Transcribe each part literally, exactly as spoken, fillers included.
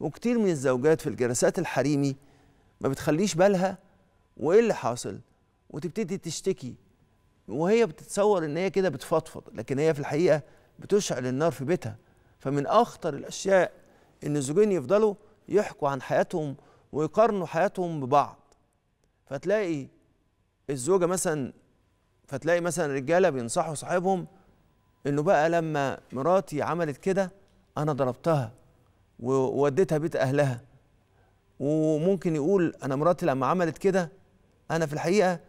وكتير من الزوجات في الجلسات الحريمي ما بتخليش بالها وايه اللي حاصل، وتبتدي تشتكي وهي بتتصور ان هي كده بتفضفض، لكن هي في الحقيقه بتشعل النار في بيتها. فمن اخطر الاشياء ان الزوجين يفضلوا يحكوا عن حياتهم ويقارنوا حياتهم ببعض. فتلاقي الزوجه مثلا فتلاقي مثلا رجاله بينصحوا صاحبهم انه بقى لما مراتي عملت كده انا ضربتها ووديتها بيت اهلها، وممكن يقول انا مراتي لما عملت كده انا في الحقيقه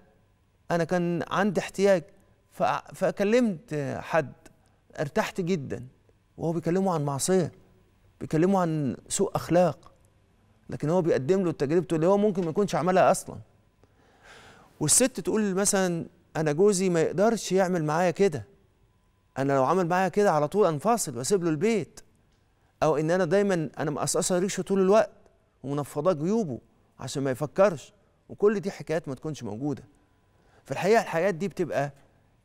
انا كان عندي احتياج فكلمت حد ارتحت جدا، وهو بيكلمه عن معصيه، بيكلمه عن سوء اخلاق، لكن هو بيقدم له تجربته اللي هو ممكن ما يكونش عملها اصلا. والست تقول مثلا انا جوزي ما يقدرش يعمل معايا كده، انا لو عمل معايا كده على طول انفصل واسيب له البيت، او ان انا دايما انا مقصقصه ريشه طول الوقت ومنفضاه جيوبه عشان ما يفكرش. وكل دي حكايات ما تكونش موجوده في الحقيقه. الحاجات دي بتبقى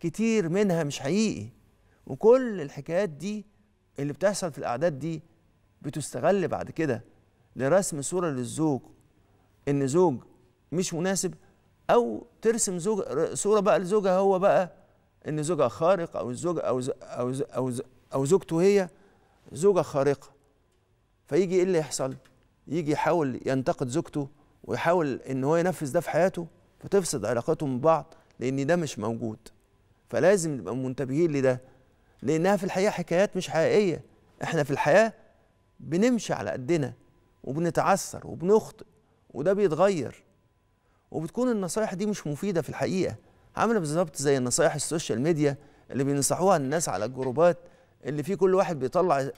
كتير منها مش حقيقي، وكل الحكايات دي اللي بتحصل في الاعداد دي بتستغل بعد كده لرسم صوره للزوج ان زوج مش مناسب، او ترسم زوج صوره بقى لزوجها هو بقى ان زوجها خارق، او الزوج او او او, أو زوجته هي زوجه خارقه. فيجي ايه اللي يحصل؟ يجي يحاول ينتقد زوجته ويحاول ان هو ينفذ ده في حياته، فتفسد علاقاتهم ببعض لان ده مش موجود. فلازم نبقى منتبهين لده، لانها في الحقيقه حكايات مش حقيقيه. احنا في الحياه بنمشي على قدنا وبنتعثر وبنخطئ وده بيتغير، وبتكون النصايح دي مش مفيده في الحقيقه. عامله بالظبط زي النصايح السوشيال ميديا اللي بينصحوها الناس على الجروبات، اللي فيه كل واحد بيطلع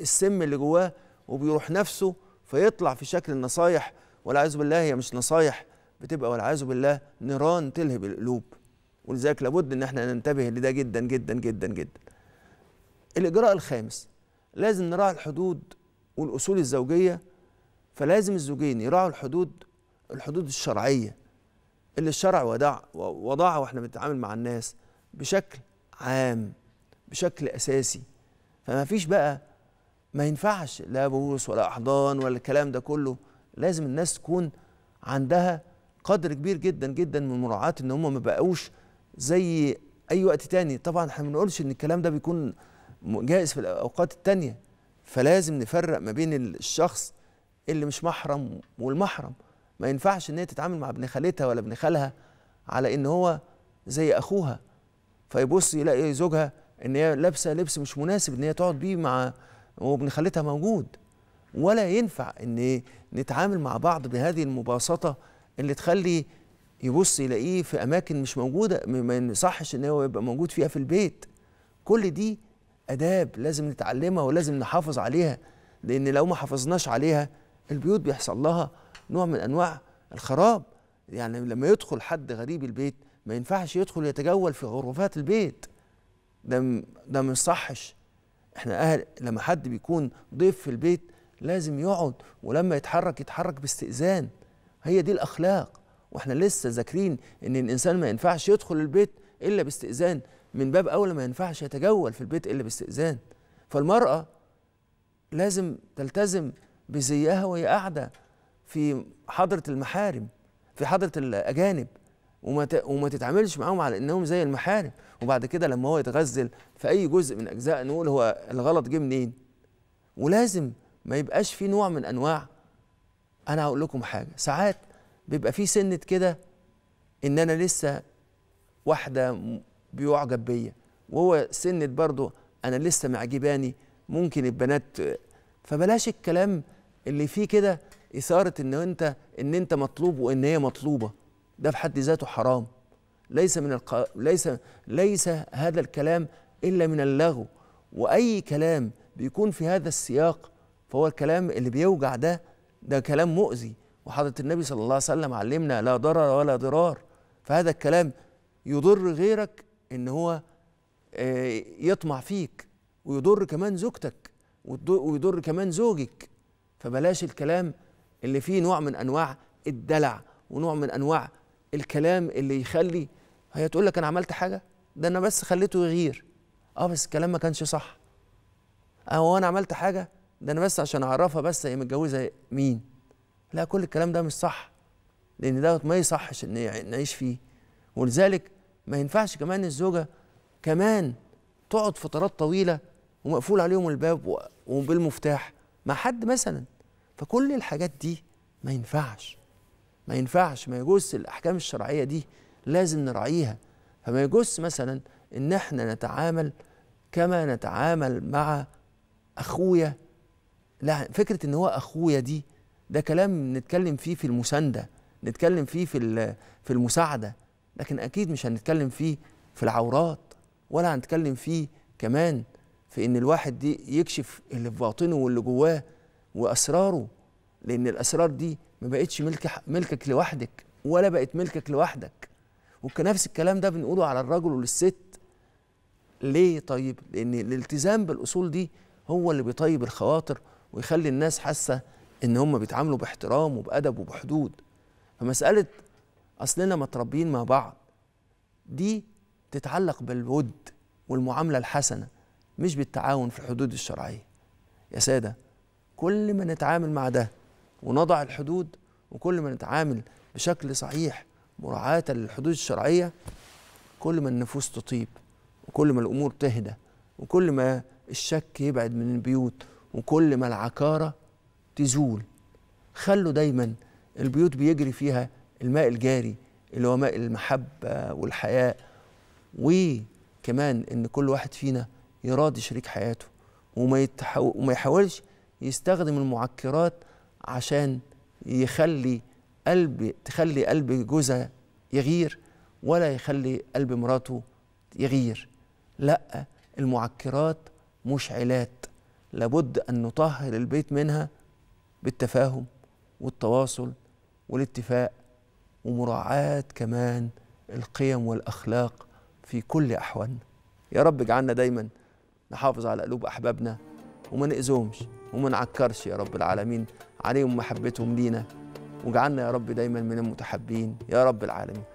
السم اللي جواه وبيروح نفسه فيطلع في شكل النصايح، والعياذ بالله هي مش نصايح، بتبقى والعياذ بالله نيران تلهب القلوب. ولذلك لابد ان احنا ننتبه لده جدا جدا جدا جدا. الاجراء الخامس، لازم نراعي الحدود والاصول الزوجيه. فلازم الزوجين يراعوا الحدود الحدود الشرعيه اللي الشرع وضع وضعها واحنا بنتعامل مع الناس بشكل عام بشكل اساسي. فما فيش بقى، ما ينفعش لا بوس ولا احضان ولا الكلام ده كله. لازم الناس تكون عندها قدر كبير جدا جدا من مراعاه ان هم ما بقوش زي اي وقت تاني. طبعا احنا ما بنقولش ان الكلام ده بيكون جائز في الاوقات التانيه، فلازم نفرق ما بين الشخص اللي مش محرم والمحرم. ما ينفعش ان هي تتعامل مع ابن خالتها ولا ابن خالها على ان هو زي اخوها، فيبص يلاقي زوجها ان هي لابسه لبس مش مناسب ان هي تقعد بيه مع وابن خالتها موجود. ولا ينفع ان نتعامل مع بعض بهذه المباسطه اللي تخلي يبص يلاقيه في اماكن مش موجوده، ما يصحش ان هو يبقى موجود فيها في البيت. كل دي اداب لازم نتعلمها ولازم نحافظ عليها، لان لو ما حافظناش عليها البيوت بيحصل لها نوع من انواع الخراب. يعني لما يدخل حد غريب البيت ما ينفعش يدخل يتجول في غرفات البيت، ده ده ما يصحش. احنا اهل لما حد بيكون ضيف في البيت لازم يقعد، ولما يتحرك يتحرك باستئذان. هي دي الاخلاق، واحنا لسه ذاكرين ان الانسان ما ينفعش يدخل البيت الا باستئذان من باب اولى، ما ينفعش يتجول في البيت الا باستئذان. فالمراه لازم تلتزم بزيها وهي قاعده في حضره المحارم في حضره الاجانب، وما وما تتعاملش معاهم على انهم زي المحارم. وبعد كده لما هو يتغزل في اي جزء من اجزاء نقول هو الغلط جه منين. ولازم ما يبقاش في نوع من انواع، انا هقول لكم حاجه، ساعات بيبقى في سنه كده ان انا لسه واحده بيعجب بيا، وهو سنه برضه انا لسه معجباني ممكن البنات. فبلاش الكلام اللي فيه كده اثاره ان انت ان انت مطلوب وان هي مطلوبه، ده في حد ذاته حرام. ليس من الق... ليس ليس هذا الكلام الا من اللغو، واي كلام بيكون في هذا السياق فهو الكلام اللي بيوجع ده ده كلام مؤذي. وحضرة النبي صلى الله عليه وسلم علمنا لا ضرر ولا ضرار، فهذا الكلام يضر غيرك ان هو يطمع فيك، ويضر كمان زوجتك ويضر كمان زوجك. فبلاش الكلام اللي فيه نوع من انواع الدلع ونوع من انواع الكلام اللي يخلي هي تقول لك انا عملت حاجه، ده انا بس خليته يغير، اه بس الكلام ما كانش صح، او انا عملت حاجه ده انا بس عشان اعرفها بس هي متجوزه مين. لا، كل الكلام ده مش صح، لان دوت ما يصحش ان نعيش فيه. ولذلك ما ينفعش كمان الزوجه كمان تقعد فترات طويله ومقفول عليهم الباب وبالمفتاح مع حد مثلا. فكل الحاجات دي ما ينفعش ما ينفعش ما يجوز. الاحكام الشرعيه دي لازم نراعيها. فما يجوز مثلا ان احنا نتعامل كما نتعامل مع اخويا. لا، فكره ان هو اخويا دي ده كلام نتكلم فيه في المسانده، نتكلم فيه في في المساعده، لكن اكيد مش هنتكلم فيه في العورات، ولا هنتكلم فيه كمان في ان الواحد دي يكشف اللي في باطنه واللي جواه واسراره، لان الاسرار دي ما بقتش ملك ملكك لوحدك ولا بقت ملكك لوحدك. ونفس الكلام ده بنقوله على الرجل وللست. ليه؟ طيب لان الالتزام بالاصول دي هو اللي بيطيب الخواطر ويخلي الناس حاسه ان هم بيتعاملوا باحترام وبادب وبحدود. فمساله اصلنا متربيين مع بعض دي تتعلق بالود والمعامله الحسنه، مش بالتعاون في الحدود الشرعيه. يا ساده، كل ما نتعامل مع ده ونضع الحدود، وكل ما نتعامل بشكل صحيح مراعاة للحدود الشرعية، كل ما النفوس تطيب، وكل ما الأمور تهدى، وكل ما الشك يبعد من البيوت، وكل ما العكارة تزول. خلوا دايما البيوت بيجري فيها الماء الجاري اللي هو ماء المحبة والحياء، وكمان إن كل واحد فينا يراضي شريك حياته، وما, وما يحاولش يستخدم المعكرات عشان يخلي قلب تخلي قلب جوزها يغير، ولا يخلي قلب مراته يغير. لا، المعكرات مشعلات لابد أن نطهر البيت منها بالتفاهم والتواصل والاتفاق، ومراعاة كمان القيم والأخلاق في كل أحوالنا. يا رب اجعلنا دايما نحافظ على قلوب أحبابنا وما نأذهمش وما نعكرش يا رب العالمين عليهم محبتهم لينا، واجعلنا يا رب دايما من المتحبين يا رب العالمين.